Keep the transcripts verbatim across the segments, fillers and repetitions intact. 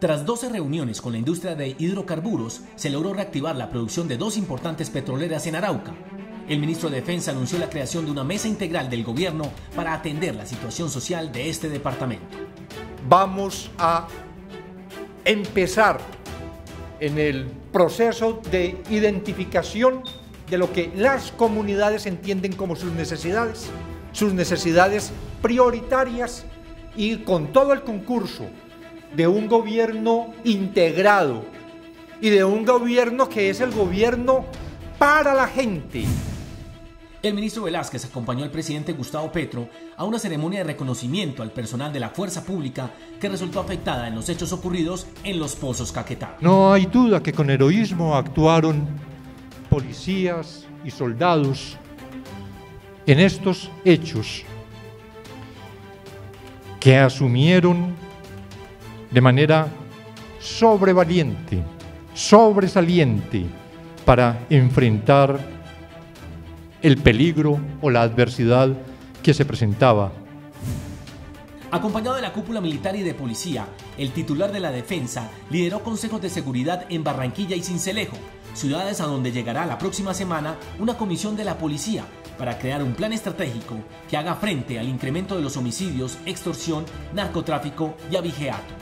Tras doce reuniones con la industria de hidrocarburos, se logró reactivar la producción de dos importantes petroleras en Arauca. El ministro de Defensa anunció la creación de una mesa integral del gobierno para atender la situación social de este departamento. Vamos a empezar en el proceso de identificación de lo que las comunidades entienden como sus necesidades, sus necesidades prioritarias, y con todo el concurso de un gobierno integrado y de un gobierno que es el gobierno para la gente. El ministro Velázquez acompañó al presidente Gustavo Petro a una ceremonia de reconocimiento al personal de la fuerza pública que resultó afectada en los hechos ocurridos en los pozos Caquetá. No hay duda que con heroísmo actuaron policías y soldados en estos hechos, que asumieron de manera sobrevaliente, sobresaliente, para enfrentar el peligro o la adversidad que se presentaba. Acompañado de la cúpula militar y de policía, el titular de la defensa lideró consejos de seguridad en Barranquilla y Sincelejo, ciudades a donde llegará la próxima semana una comisión de la policía para crear un plan estratégico que haga frente al incremento de los homicidios, extorsión, narcotráfico y abigeato.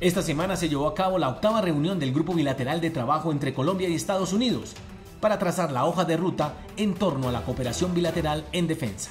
Esta semana se llevó a cabo la octava reunión del Grupo Bilateral de Trabajo entre Colombia y Estados Unidos, para trazar la hoja de ruta en torno a la cooperación bilateral en defensa.